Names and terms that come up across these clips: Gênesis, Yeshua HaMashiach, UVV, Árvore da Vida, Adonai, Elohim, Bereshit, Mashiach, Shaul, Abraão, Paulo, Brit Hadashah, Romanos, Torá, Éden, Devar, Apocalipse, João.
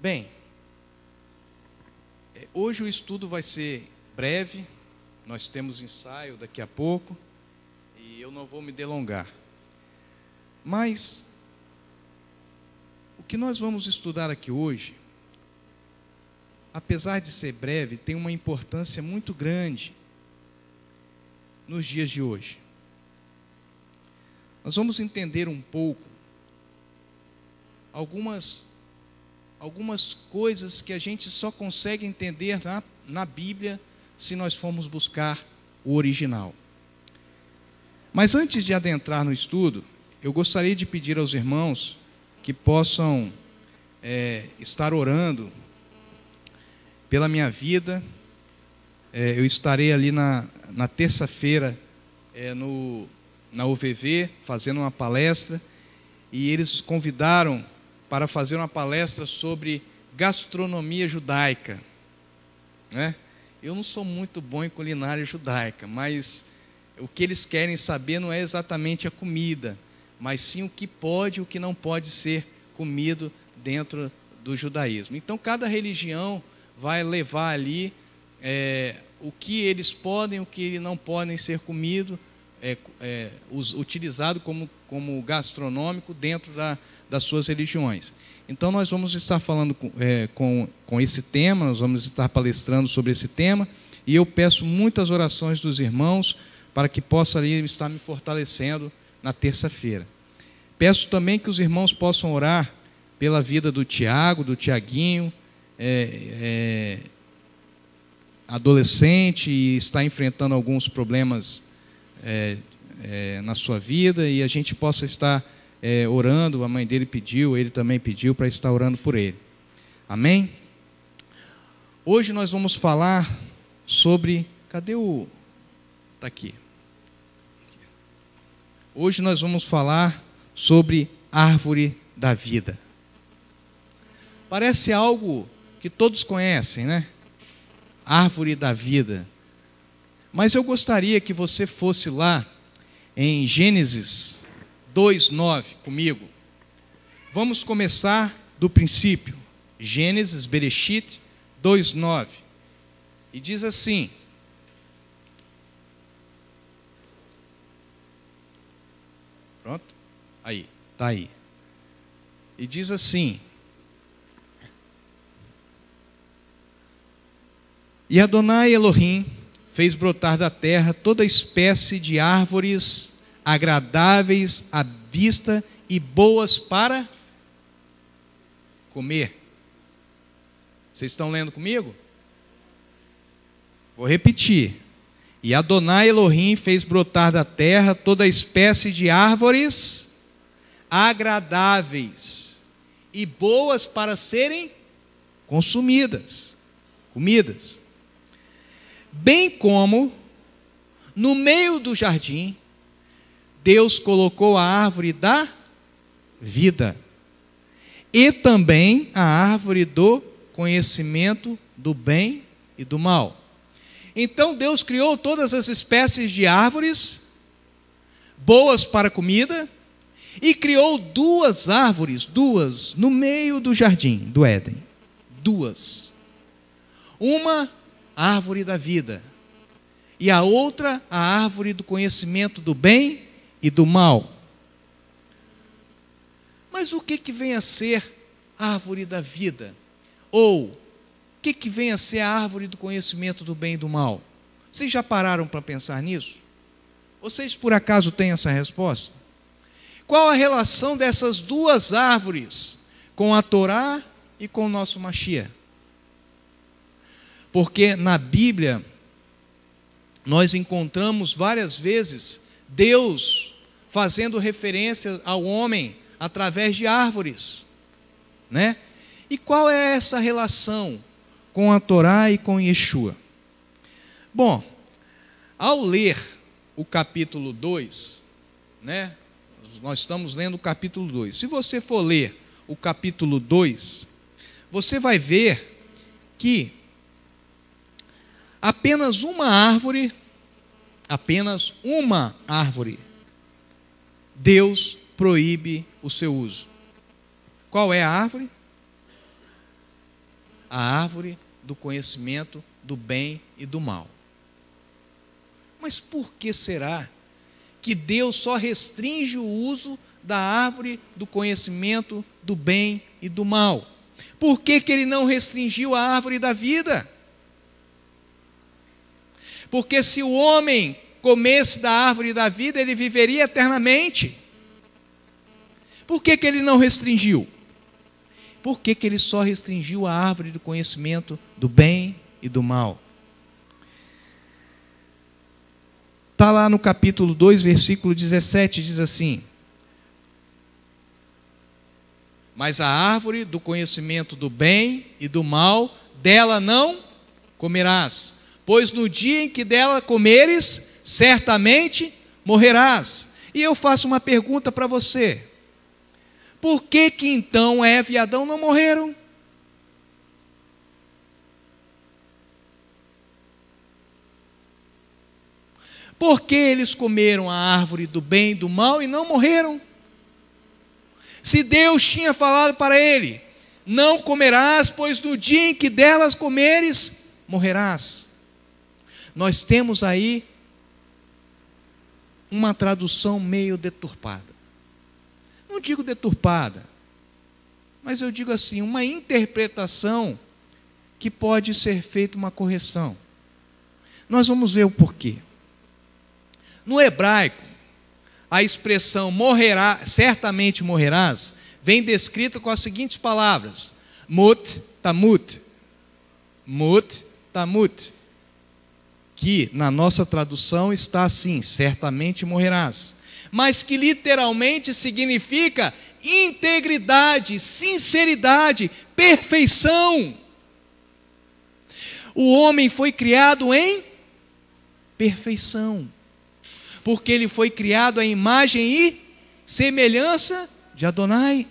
Bem, hoje o estudo vai ser breve, nós temos ensaio daqui a pouco e eu não vou me delongar. Mas o que nós vamos estudar aqui hoje, apesar de ser breve, tem uma importância muito grande nos dias de hoje. Nós vamos entender um pouco algumas coisas que a gente só consegue entender na Bíblia se nós formos buscar o original. Mas antes de adentrar no estudo, eu gostaria de pedir aos irmãos que possam estar orando pela minha vida. Eu estarei ali na terça-feira na UVV fazendo uma palestra, e eles convidaram para fazer uma palestra sobre gastronomia judaica, né? Eu não sou muito bom em culinária judaica, mas o que eles querem saber não é exatamente a comida, mas sim o que pode e o que não pode ser comido dentro do judaísmo. Então cada religião vai levar ali o que eles podem, o que não podem ser comido, utilizado como gastronômico dentro das suas religiões. Então nós vamos estar falando com esse tema, nós vamos estar palestrando sobre esse tema, e eu peço muitas orações dos irmãos para que possa ali estar me fortalecendo na terça-feira. Peço também que os irmãos possam orar pela vida do Tiago, do Tiaguinho, adolescente, e está enfrentando alguns problemas na sua vida, e a gente possa estar orando. A mãe dele pediu, ele também pediu para estar orando por ele. Amém? Hoje nós vamos falar sobre... Cadê o... Está aqui. Hoje nós vamos falar sobre árvore da vida. Parece algo que todos conhecem, né? Árvore da vida. Mas eu gostaria que você fosse lá em Gênesis 2:9 comigo. Vamos começar do princípio. Gênesis, Bereshit 2:9. E diz assim: pronto? Aí, tá aí. E diz assim: e Adonai Elohim fez brotar da terra toda espécie de árvores agradáveis à vista e boas para comer. Vocês estão lendo comigo? Vou repetir. E Adonai Elohim fez brotar da terra toda espécie de árvores agradáveis e boas para serem consumidas, comidas. Bem como, no meio do jardim, Deus colocou a árvore da vida e também a árvore do conhecimento do bem e do mal. Então Deus criou todas as espécies de árvores boas para comida e criou duas árvores, no meio do jardim do Éden, uma a árvore da vida, e a outra, a árvore do conhecimento do bem e do mal. Mas o que vem a ser a árvore da vida? Ou, o que vem a ser a árvore do conhecimento do bem e do mal? Vocês já pararam para pensar nisso? Vocês, por acaso, têm essa resposta? Qual a relação dessas duas árvores com a Torá e com o nosso Mashiach? Porque na Bíblia nós encontramos várias vezes Deus fazendo referência ao homem através de árvores, né? E qual é essa relação com a Torá e com Yeshua? Bom, ao ler o capítulo 2, né? Nós estamos lendo o capítulo 2. Se você for ler o capítulo 2, você vai ver que apenas uma árvore, Deus proíbe o seu uso. Qual é a árvore? a árvore do conhecimento do bem e do mal. Mas por que será que Deus só restringe o uso da árvore do conhecimento do bem e do mal? Por que que ele não restringiu a árvore da vida? Porque se o homem comesse da árvore da vida, ele viveria eternamente. Por que que ele não restringiu? Por que que ele só restringiu a árvore do conhecimento do bem e do mal? Está lá no capítulo 2, versículo 17, diz assim: mas a árvore do conhecimento do bem e do mal, dela não comerás, pois no dia em que dela comeres, certamente morrerás. E eu faço uma pergunta para você: por que que então Eva e Adão não morreram? Por que eles comeram a árvore do bem e do mal e não morreram? Se Deus tinha falado para ele: não comerás, pois no dia em que delas comeres, morrerás. Nós temos aí uma tradução meio deturpada. Não digo deturpada, mas eu digo assim, uma interpretação que pode ser feita uma correção. Nós vamos ver o porquê. No hebraico, a expressão morrerá, certamente morrerás, vem descrita com as seguintes palavras: mut, tamut. Mut, tamut. Que na nossa tradução está assim: certamente morrerás. Mas que literalmente significa integridade, sinceridade, perfeição. O homem foi criado em perfeição, porque ele foi criado à imagem e semelhança de Adonai.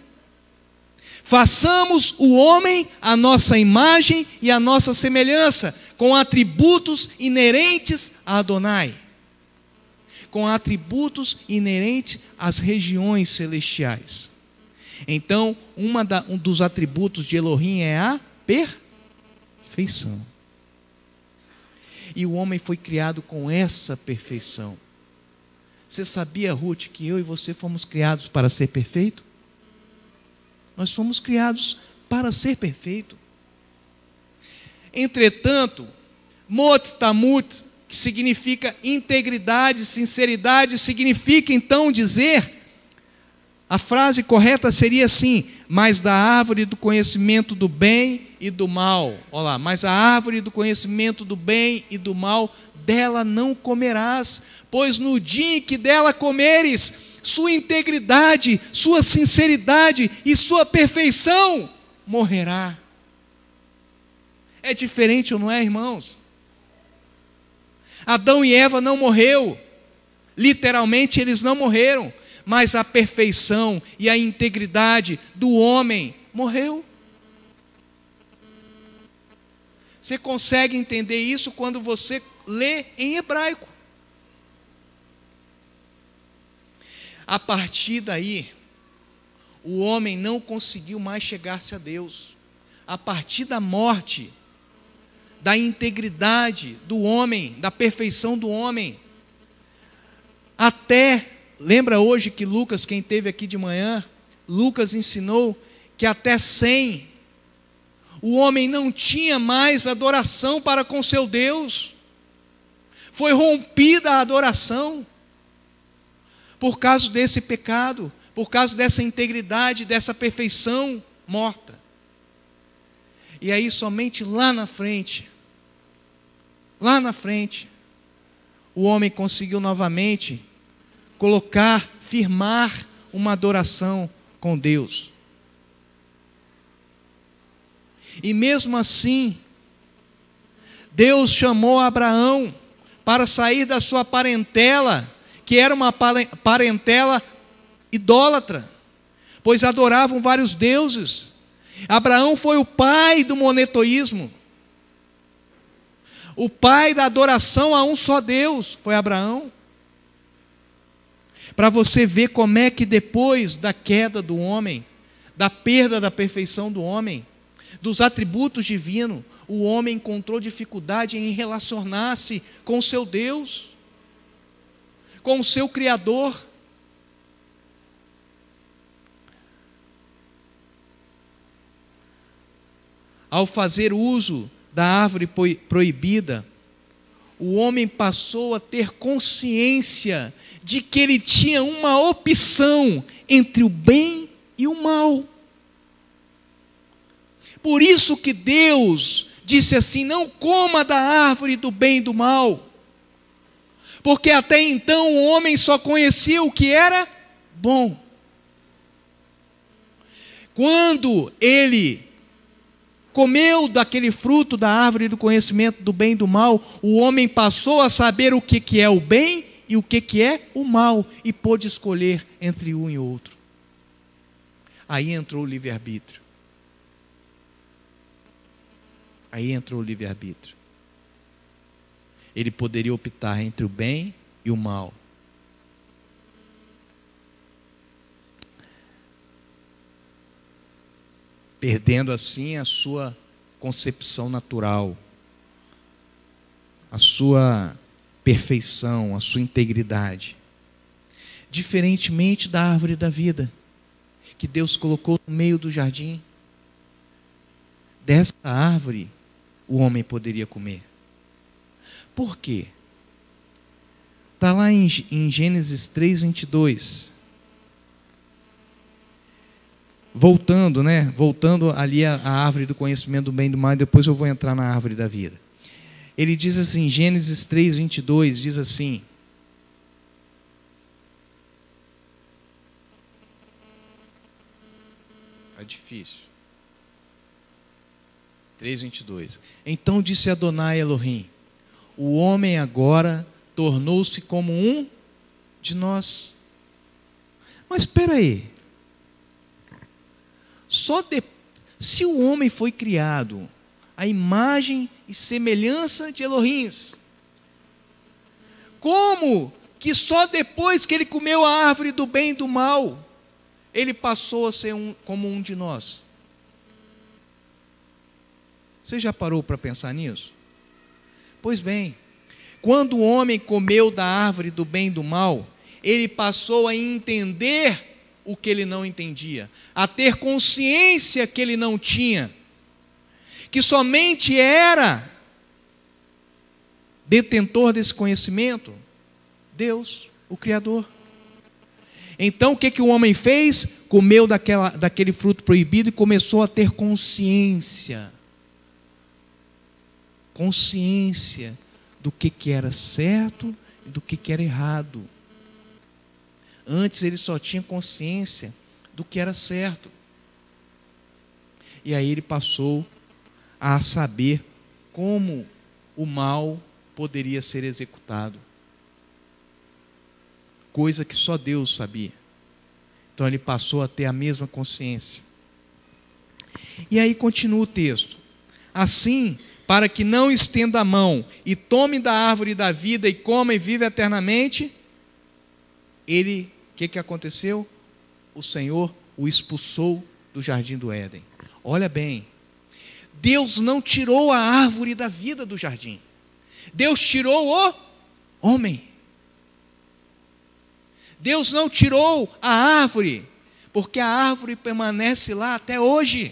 Façamos o homem à nossa imagem e à nossa semelhança, com atributos inerentes a Adonai, com atributos inerentes às regiões celestiais. Então, um dos atributos de Elohim é a perfeição. E o homem foi criado com essa perfeição. Você sabia, Ruth, que eu e você fomos criados para ser perfeito? Nós fomos criados para ser perfeito. Entretanto, mot tamut, que significa integridade, sinceridade, significa então dizer, a frase correta seria assim: mas da árvore do conhecimento do bem e do mal. Olha lá, mas a árvore do conhecimento do bem e do mal, dela não comerás, pois no dia em que dela comeres, sua integridade, sua sinceridade e sua perfeição morrerá. É diferente ou não é, irmãos? Adão e Eva não morreram, literalmente eles não morreram, mas a perfeição e a integridade do homem morreu. Você consegue entender isso quando você lê em hebraico. A partir daí, o homem não conseguiu mais chegar-se a Deus. A partir da morte, da integridade do homem, da perfeição do homem, até, lembra hoje que Lucas, quem esteve aqui de manhã, Lucas ensinou que até 100, o homem não tinha mais adoração para com seu Deus. Foi rompida a adoração por causa desse pecado, por causa dessa integridade, dessa perfeição morta. E aí somente lá na frente, o homem conseguiu novamente colocar, firmar uma adoração com Deus. E mesmo assim, Deus chamou Abraão para sair da sua parentela, que era uma parentela idólatra, pois adoravam vários deuses. Abraão foi o pai do monoteísmo, o pai da adoração a um só Deus, foi Abraão. Para você ver como é que depois da queda do homem, da perda da perfeição do homem, dos atributos divinos, o homem encontrou dificuldade em relacionar-se com o seu Deus, com o seu Criador. Ao fazer uso da árvore proibida, o homem passou a ter consciência de que ele tinha uma opção entre o bem e o mal. Por isso que Deus disse assim: não coma da árvore do bem e do mal. Porque até então o homem só conhecia o que era bom. Quando ele comeu daquele fruto da árvore do conhecimento do bem e do mal, o homem passou a saber o que é o bem e o que é o mal, e pôde escolher entre um e outro. Aí entrou o livre-arbítrio. Ele poderia optar entre o bem e o mal. Perdendo assim a sua concepção natural, a sua perfeição, a sua integridade. Diferentemente da árvore da vida, que Deus colocou no meio do jardim, dessa árvore o homem poderia comer. Por quê? Está lá em Gênesis 3, 22. Voltando, né? Voltando ali à árvore do conhecimento do bem e do mal, depois eu vou entrar na árvore da vida. Ele diz assim, Gênesis 3, 22, diz assim: é difícil. 3, 22. Então disse Adonai Elohim: o homem agora tornou-se como um de nós. Mas espera aí. Se o homem foi criado à imagem e semelhança de Elohim, como que só depois que ele comeu a árvore do bem e do mal, ele passou a ser como um de nós? Você já parou para pensar nisso? Pois bem, quando o homem comeu da árvore do bem e do mal, ele passou a entender o que ele não entendia, a ter consciência que ele não tinha, que somente era detentor desse conhecimento Deus, o Criador. Então o que o homem fez? Comeu daquele fruto proibido e começou a ter consciência do que era certo e do que era errado. Antes ele só tinha consciência do que era certo. E aí ele passou a saber como o mal poderia ser executado. Coisa que só Deus sabia. Então ele passou a ter a mesma consciência. E aí continua o texto. Assim, para que não estenda a mão e tome da árvore da vida e coma e vive eternamente, ele... o que aconteceu? O Senhor o expulsou do jardim do Éden. Olha bem, Deus não tirou a árvore da vida do jardim. Deus tirou o homem. Deus não tirou a árvore, porque a árvore permanece lá até hoje.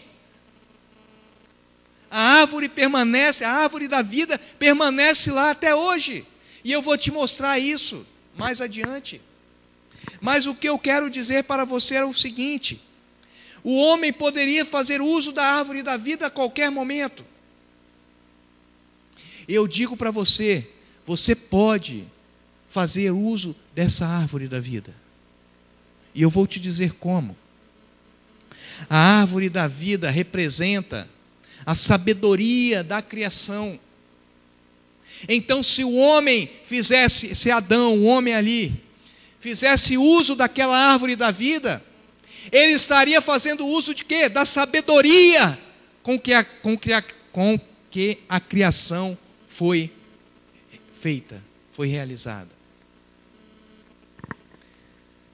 A árvore permanece, a árvore da vida permanece lá até hoje. E eu vou te mostrar isso mais adiante. Mas o que eu quero dizer para você é o seguinte: o homem poderia fazer uso da árvore da vida a qualquer momento. Eu digo para você, você pode fazer uso dessa árvore da vida. E eu vou te dizer como. A árvore da vida representa a sabedoria da criação. Então, se o homem fizesse, se Adão, o homem ali, fizesse uso daquela árvore da vida, ele estaria fazendo uso de quê? Da sabedoria com que a criação foi feita, foi realizada.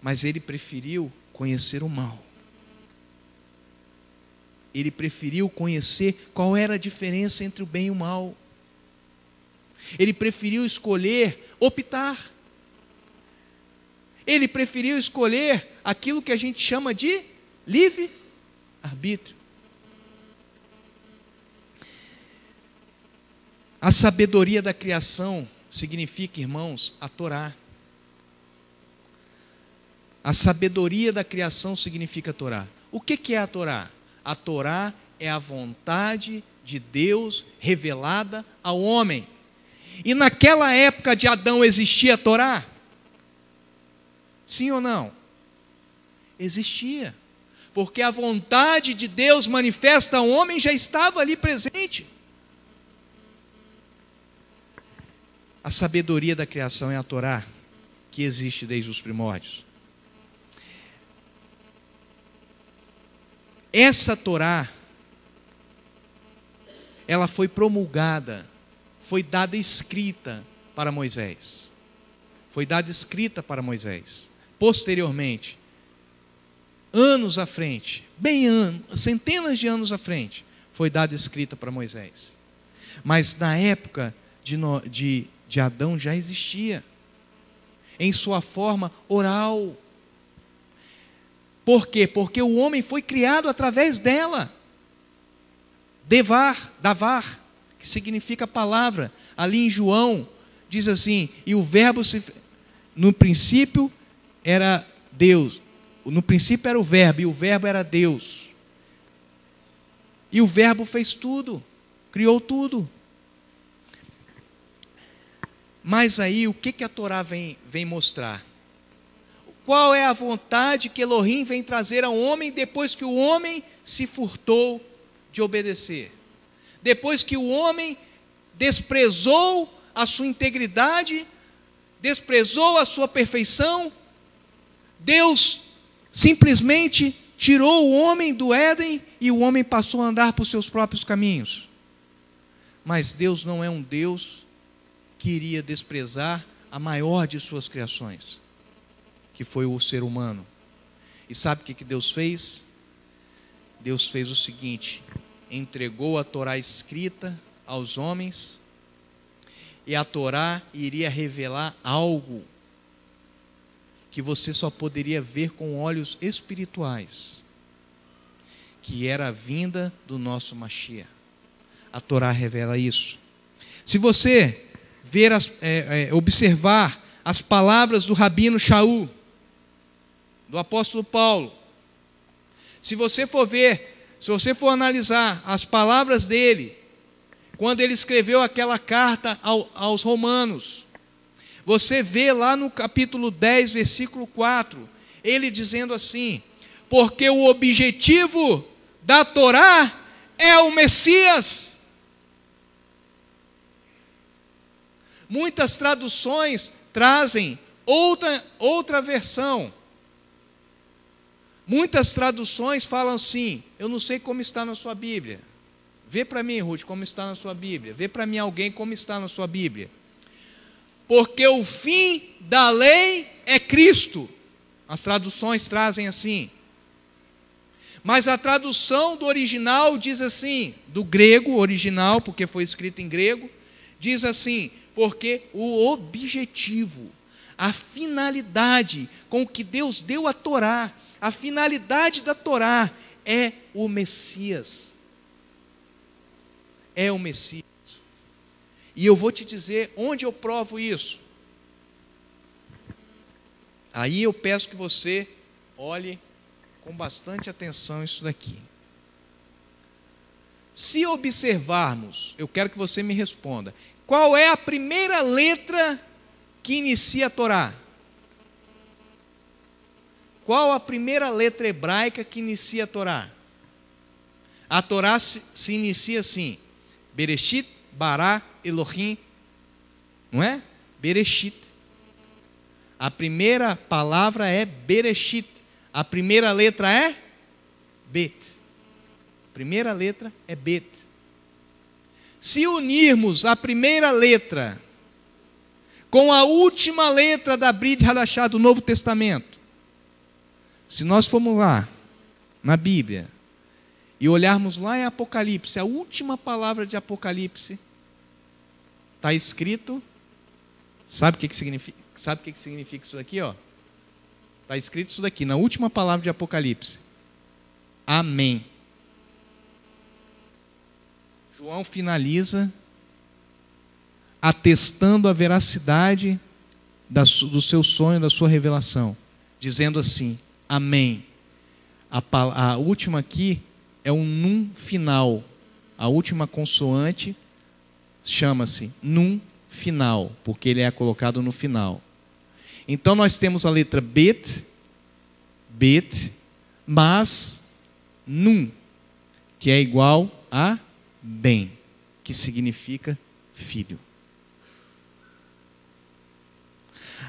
Mas ele preferiu conhecer o mal. Ele preferiu conhecer qual era a diferença entre o bem e o mal. Ele preferiu escolher, optar. Ele preferiu escolher aquilo que a gente chama de livre-arbítrio. A sabedoria da criação significa, irmãos, a Torá. A sabedoria da criação significa a Torá. O que é a Torá? A Torá é a vontade de Deus revelada ao homem. E naquela época de Adão existia a Torá? Sim ou não? Existia. Porque a vontade de Deus manifesta ao homem já estava ali presente. A sabedoria da criação é a Torá, que existe desde os primórdios. Essa Torá, ela foi promulgada, foi dada escrita para Moisés. Foi dada escrita para Moisés. Posteriormente, anos à frente, centenas de anos à frente, foi dada escrita para Moisés. Mas na época de Adão já existia, em sua forma oral. Por quê? Porque o homem foi criado através dela. Devar, davar, que significa palavra. Ali em João, diz assim, e o verbo, no princípio era Deus. No princípio era o verbo, e o verbo era Deus. E o verbo fez tudo, criou tudo. Mas aí, o que a Torá vem mostrar? Qual é a vontade que Elohim vem trazer ao homem depois que o homem se furtou de obedecer? Depois que o homem desprezou a sua integridade, desprezou a sua perfeição, Deus simplesmente tirou o homem do Éden e o homem passou a andar por seus próprios caminhos. Mas Deus não é um Deus que iria desprezar a maior de suas criações, que foi o ser humano. E sabe o que Deus fez? Deus fez o seguinte: entregou a Torá escrita aos homens, e a Torá iria revelar algo que você só poderia ver com olhos espirituais, que era a vinda do nosso Mashiach. A Torá revela isso. Se você observar as palavras do Rabino Shaul, do apóstolo Paulo, se você for analisar as palavras dele, quando ele escreveu aquela carta aos Romanos, você vê lá no capítulo 10, versículo 4, ele dizendo assim: porque o objetivo da Torá é o Messias. Muitas traduções trazem outra versão. Muitas traduções falam assim, eu não sei como está na sua Bíblia. Vê para mim, Ruth, como está na sua Bíblia. Vê para mim, alguém, como está na sua Bíblia. Porque o fim da lei é Cristo. As traduções trazem assim. Mas a tradução do original diz assim, do grego original, porque foi escrito em grego, diz assim, porque o objetivo, a finalidade com que Deus deu a Torá, a finalidade da Torá é o Messias. É o Messias. E eu vou te dizer onde eu provo isso. Aí eu peço que você olhe com bastante atenção isso daqui. Se observarmos, eu quero que você me responda, qual é a primeira letra que inicia a Torá? Qual a primeira letra hebraica que inicia a Torá? A Torá se inicia assim: Bereshit, Bará, Elohim. Não é? Bereshit. A primeira palavra é Bereshit. A primeira letra é Bet. A primeira letra é Bet. Se unirmos a primeira letra com a última letra da Brit Hadashah do Novo Testamento, se nós formos lá na Bíblia e olharmos lá em Apocalipse, a última palavra de Apocalipse, está escrito, sabe o que significa? Sabe o que significa isso aqui? Está escrito isso daqui, na última palavra de Apocalipse. Amém. João finaliza atestando a veracidade do seu sonho, da sua revelação, dizendo assim, amém. A última aqui é um num final. A última consoante chama-se num final, porque ele é colocado no final. Então nós temos a letra bet, bet, mas num, que é igual a ben, que significa filho.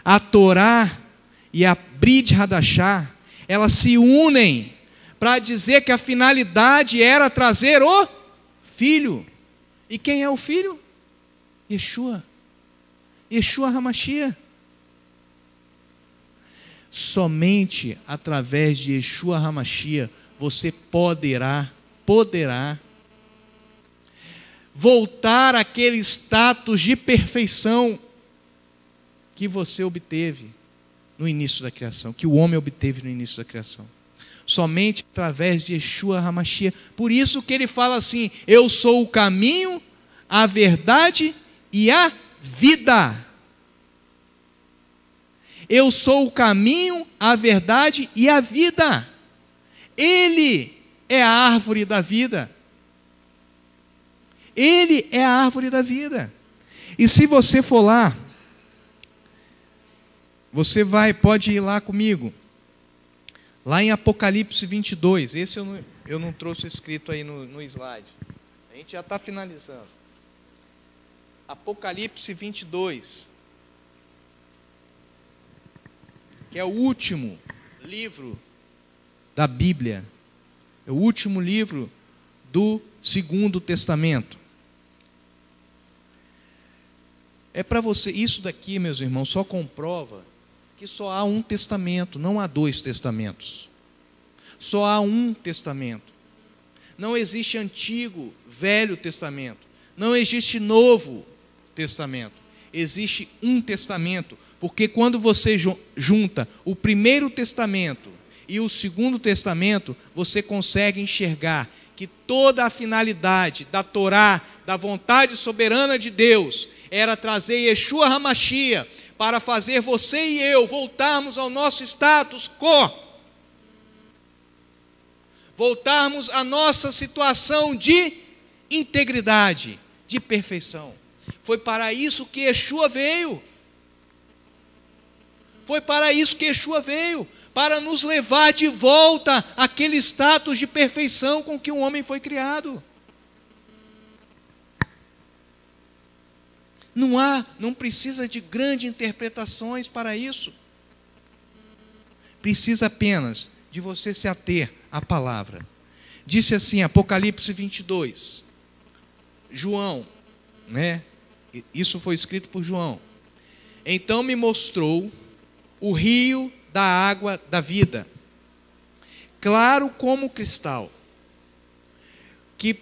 A Torá e a Brit Hadashah, elas se unem para dizer que a finalidade era trazer o filho. E quem é o filho? Yeshua. Yeshua HaMashiach. Somente através de Yeshua HaMashiach você poderá voltar àquele status de perfeição que você obteve no início da criação, que o homem obteve no início da criação. Somente através de Yeshua HaMashiach. Por isso que ele fala assim, eu sou o caminho, a verdade e a vida. Eu sou o caminho, a verdade e a vida. Ele é a árvore da vida. Ele é a árvore da vida. E se você for lá, você pode ir lá comigo. Lá em Apocalipse 22. Esse eu não trouxe escrito aí no slide. A gente já está finalizando. Apocalipse 22. Que é o último livro da Bíblia. É o último livro do Segundo Testamento. É para você... Isso daqui, meus irmãos, só comprova que só há um testamento, não há dois testamentos. Só há um testamento. Não existe antigo, velho testamento. Não existe novo testamento. Existe um testamento, porque quando você junta o primeiro testamento e o segundo testamento, você consegue enxergar que toda a finalidade da Torá, da vontade soberana de Deus, era trazer Yeshua HaMashiach, para fazer você e eu voltarmos ao nosso status quo, voltarmos à nossa situação de integridade, de perfeição. Foi para isso que Yeshua veio. Foi para isso que Yeshua veio, para nos levar de volta àquele status de perfeição com que o homem foi criado. Não precisa de grandes interpretações para isso. Precisa apenas de você se ater à palavra. Disse assim, Apocalipse 22. João, né? Isso foi escrito por João. Então me mostrou o rio da água da vida, claro como cristal, que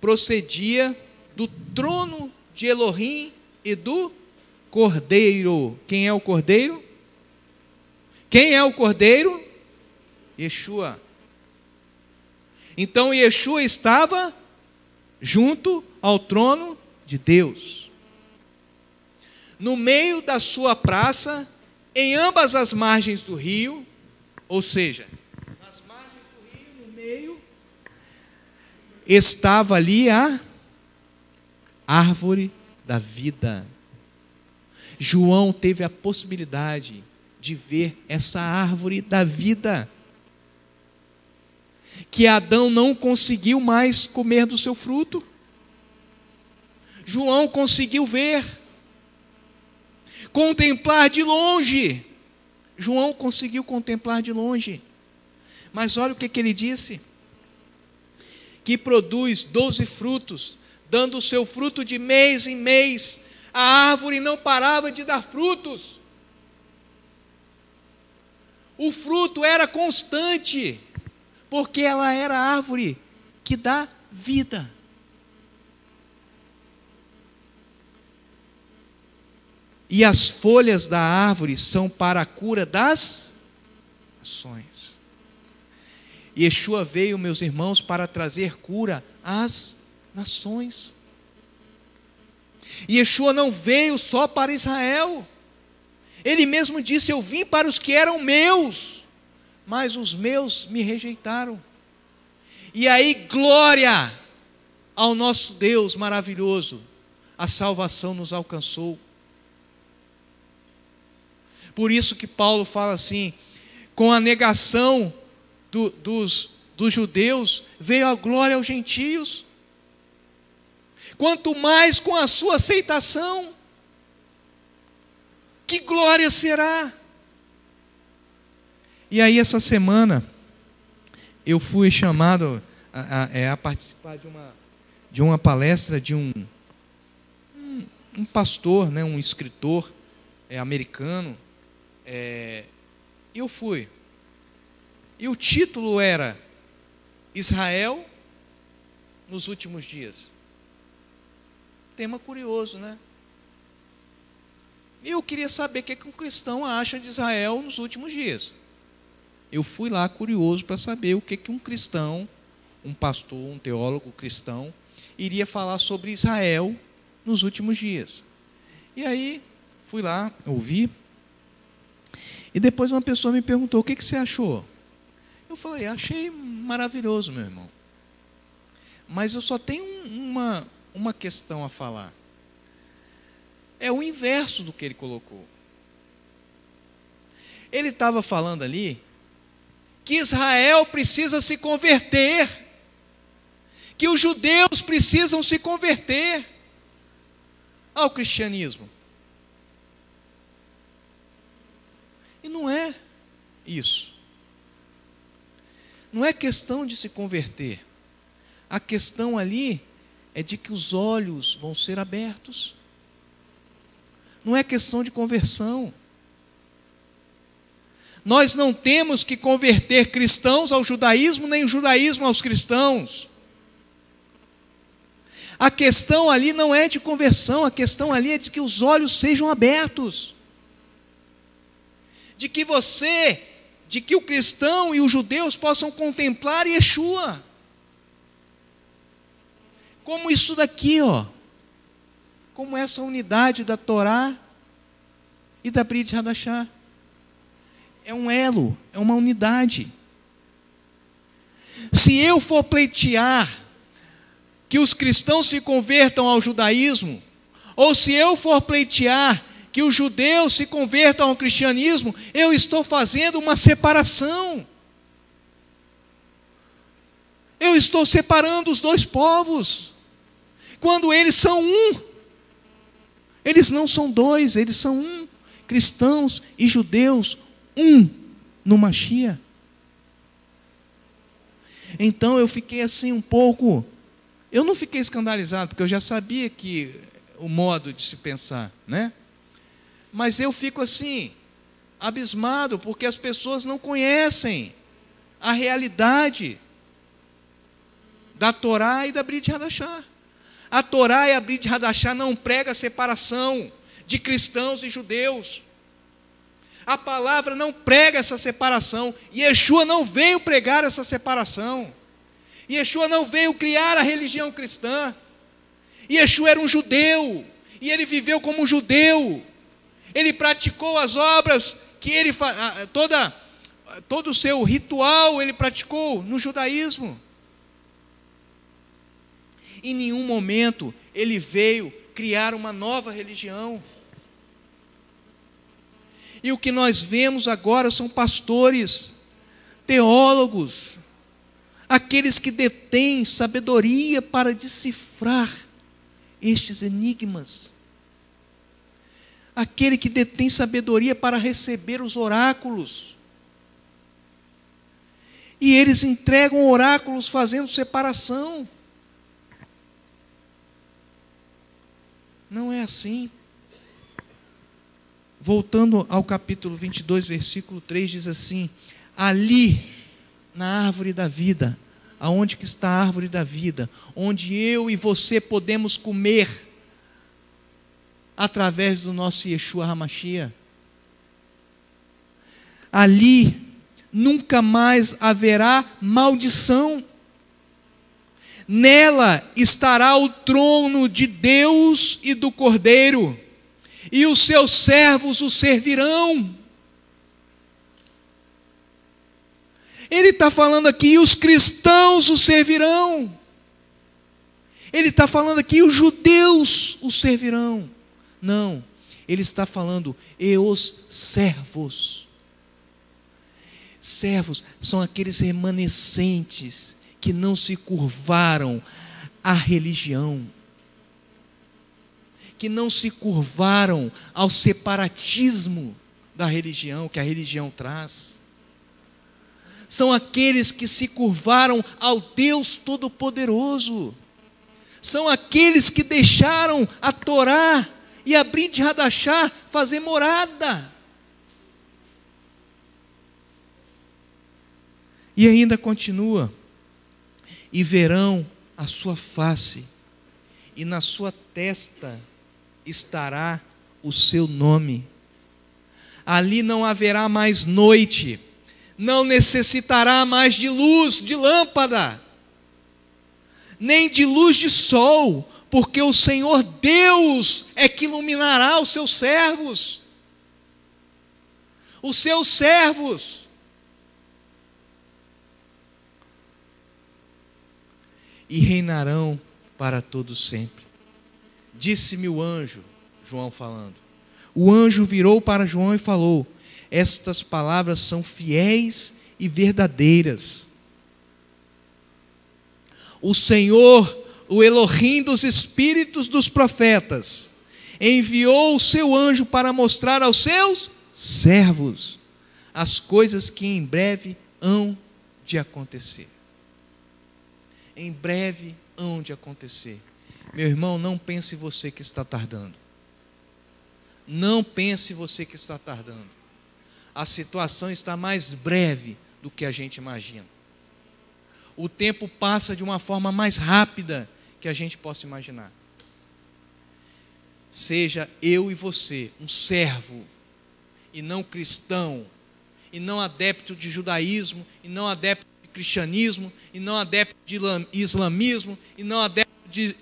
procedia do trono de Elohim e do Cordeiro. Quem é o Cordeiro? Quem é o Cordeiro? Yeshua. Então Yeshua estava junto ao trono de Deus. No meio da sua praça, em ambas as margens do rio, ou seja, nas margens do rio, no meio, estava ali a árvore da vida. João teve a possibilidade de ver essa árvore da vida, que Adão não conseguiu mais comer do seu fruto. João conseguiu ver, contemplar de longe. João conseguiu contemplar de longe. Mas olha o que ele disse: que produz 12 frutos, dando o seu fruto de mês em mês. A árvore não parava de dar frutos. O fruto era constante, porque ela era árvore que dá vida. E as folhas da árvore são para a cura das nações. Yeshua veio, meus irmãos, para trazer cura às nações. Yeshua não veio só para Israel. Ele mesmo disse: eu vim para os que eram meus, mas os meus me rejeitaram. E aí, glória ao nosso Deus maravilhoso, a salvação nos alcançou. Por isso que Paulo fala assim: com a negação dos judeus, veio a glória aos gentios, quanto mais com a sua aceitação, que glória será? E aí essa semana, eu fui chamado a participar de uma palestra de um pastor, né, um escritor americano. Eu fui, e o título era Israel nos últimos dias. Tema curioso, né? Eu queria saber o que um cristão acha de Israel nos últimos dias. Eu fui lá curioso para saber o que um cristão, um pastor, um teólogo cristão, iria falar sobre Israel nos últimos dias. E aí fui lá, ouvi. E depois uma pessoa me perguntou: o que você achou? Eu falei: achei maravilhoso, meu irmão. Mas eu só tenho uma questão a falar. É o inverso do que ele colocou. Ele estava falando ali que Israel precisa se converter, que os judeus precisam se converter ao cristianismo. E não é isso. Não é questão de se converter. A questão ali é de que os olhos vão ser abertos. Não é questão de conversão. Nós não temos que converter cristãos ao judaísmo, nem o judaísmo aos cristãos. A questão ali não é de conversão, a questão ali é de que os olhos sejam abertos. De que o cristão e os judeus possam contemplar Yeshua. Como isso daqui, ó. Como essa unidade da Torá e da Brit Hadashah. É um elo, é uma unidade. Se eu for pleitear que os cristãos se convertam ao judaísmo, ou se eu for pleitear que os judeus se convertam ao cristianismo, eu estou fazendo uma separação. Eu estou separando os dois povos. Quando eles são um, eles não são dois, eles são um. Cristãos e judeus, um no Mashiach. Então eu fiquei assim um pouco. Eu não fiquei escandalizado, porque eu já sabia que o modo de se pensar, né? Mas eu fico assim, abismado, porque as pessoas não conhecem a realidade da Torá e da Brit Hadashah. A Torá e a Brit Hadashah não prega a separação de cristãos e judeus. A palavra não prega essa separação. Yeshua não veio pregar essa separação. Yeshua não veio criar a religião cristã. Yeshua era um judeu, e ele viveu como um judeu. Ele praticou as obras que ele todo o seu ritual ele praticou no judaísmo. Em nenhum momento ele veio criar uma nova religião. E o que nós vemos agora são pastores, teólogos, aqueles que detêm sabedoria para decifrar estes enigmas. Aquele que detém sabedoria para receber os oráculos. E eles entregam oráculos fazendo separação. Não é assim. Voltando ao capítulo 22, versículo 3, diz assim: ali, na árvore da vida, aonde que está a árvore da vida, onde eu e você podemos comer, através do nosso Yeshua HaMashiach. Ali nunca mais haverá maldição, nela estará o trono de Deus e do Cordeiro, e os seus servos o servirão. Ele está falando aqui, os cristãos o servirão. Ele está falando aqui, os judeus o servirão. Não, ele está falando, e os servos. Servos são aqueles remanescentes que não se curvaram à religião, que não se curvaram ao separatismo da religião, que a religião traz. São aqueles que se curvaram ao Deus Todo-Poderoso. São aqueles que deixaram a Torá e a Brit Hadashah fazer morada. E ainda continua. E verão a sua face, e na sua testa estará o seu nome. Ali não haverá mais noite, não necessitará mais de luz de lâmpada, nem de luz de sol, porque o Senhor Deus é que iluminará os seus servos. Os seus servos. E reinarão para todo sempre. Disse-me o anjo, João falando. O anjo virou para João e falou: estas palavras são fiéis e verdadeiras. O Senhor, o Elohim dos espíritos dos profetas, enviou o seu anjo para mostrar aos seus servos as coisas que em breve hão de acontecer. Em breve hão de acontecer. Meu irmão, não pense você que está tardando. Não pense você que está tardando. A situação está mais breve do que a gente imagina. O tempo passa de uma forma mais rápida que a gente possa imaginar. Seja eu e você um servo, e não cristão, e não adepto de judaísmo, e não adepto de cristianismo, e não adepto de islamismo, e não adepto de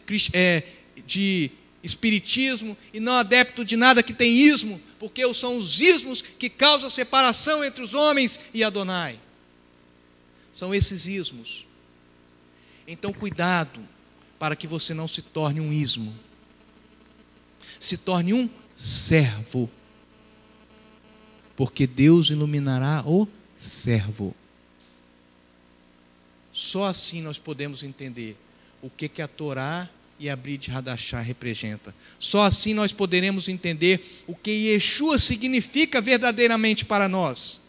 espiritismo, e não adepto de nada que tem ismo, porque são os ismos que causam a separação entre os homens e Adonai. São esses ismos. Então cuidado para que você não se torne um ismo. Se torne um servo. Porque Deus iluminará o servo. Só assim nós podemos entender o que a Torá e a Brit Hadashah representa. Só assim nós poderemos entender o que Yeshua significa verdadeiramente para nós.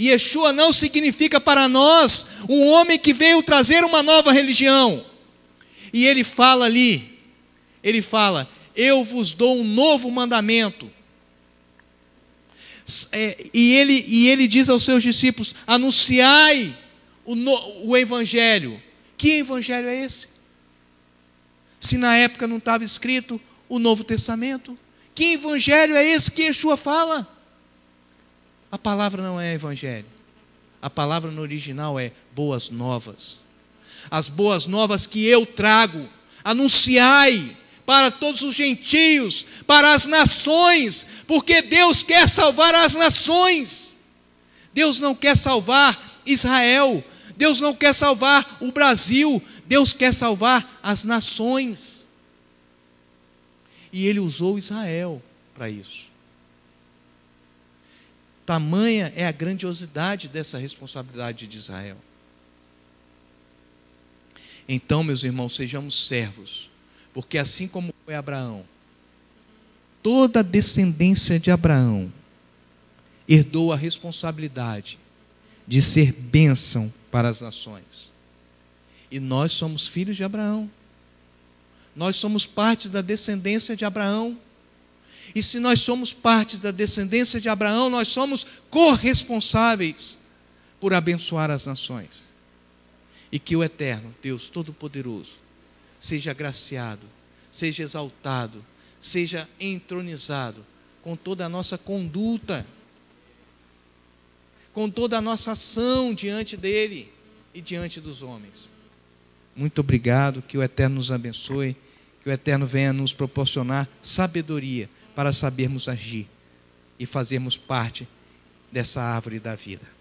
Yeshua não significa para nós um homem que veio trazer uma nova religião. E ele fala ali, ele fala, eu vos dou um novo mandamento. E ele diz aos seus discípulos, anunciai o evangelho. Que evangelho é esse? Se na época não estava escrito o Novo Testamento, que evangelho é esse que Yeshua fala? A palavra não é evangelho. A palavra no original é boas novas. As boas novas que eu trago, anunciai para todos os gentios, para as nações, porque Deus quer salvar as nações. Deus não quer salvar Israel. Deus não quer salvar o Brasil. Deus quer salvar as nações. E ele usou Israel para isso. Tamanha é a grandiosidade dessa responsabilidade de Israel. Então, meus irmãos, sejamos servos, porque assim como foi Abraão, toda a descendência de Abraão herdou a responsabilidade de ser bênção para as nações. E nós somos filhos de Abraão. Nós somos parte da descendência de Abraão. E se nós somos parte da descendência de Abraão, nós somos corresponsáveis por abençoar as nações. E que o eterno Deus Todo-Poderoso seja agraciado, seja exaltado, seja entronizado com toda a nossa conduta, com toda a nossa ação diante dele e diante dos homens. Muito obrigado, que o eterno nos abençoe, que o eterno venha nos proporcionar sabedoria para sabermos agir e fazermos parte dessa árvore da vida.